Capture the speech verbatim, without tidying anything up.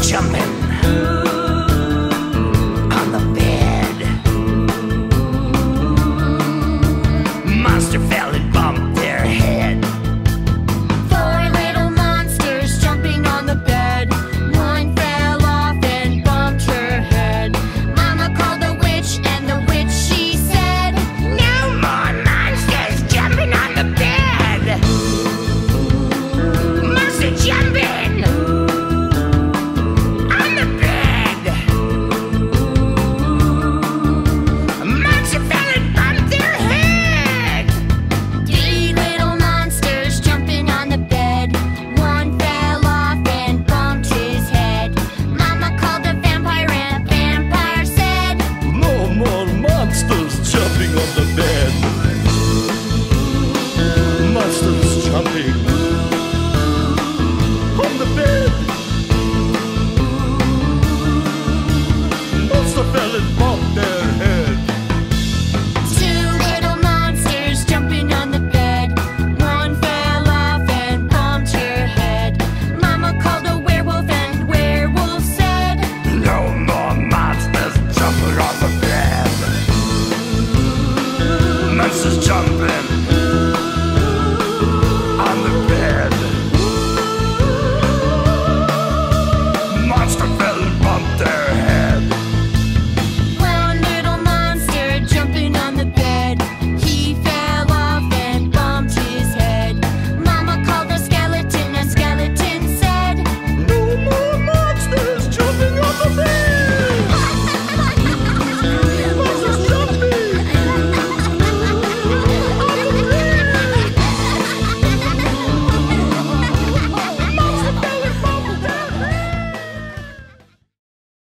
jumping.